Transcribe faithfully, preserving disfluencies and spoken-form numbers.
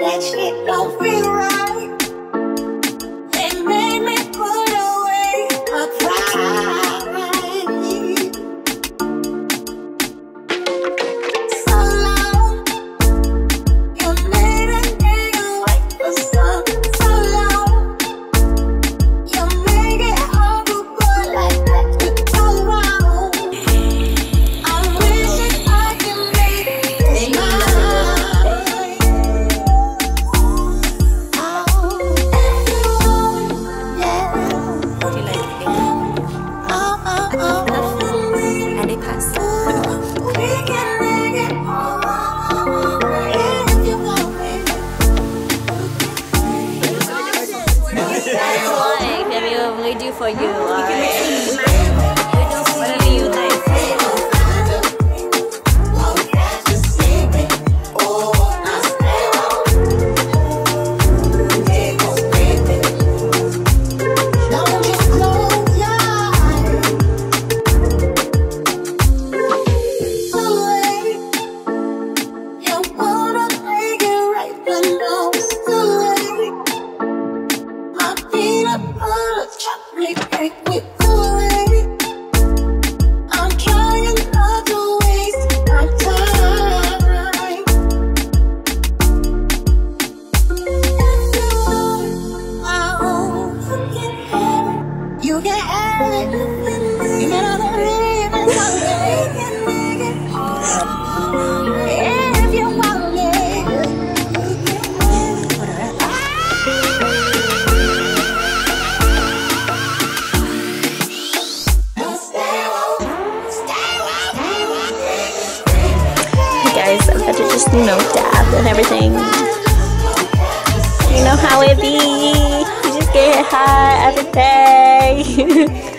That shit don't feel right. They made me put away my pride. So long, you made a nigga wait for something. So long, you made it horrible like that. So wrong. I'm wishing I can make it mine. We do for you, alright? Just, you know, dab and everything. You know how it be. You just get high every day.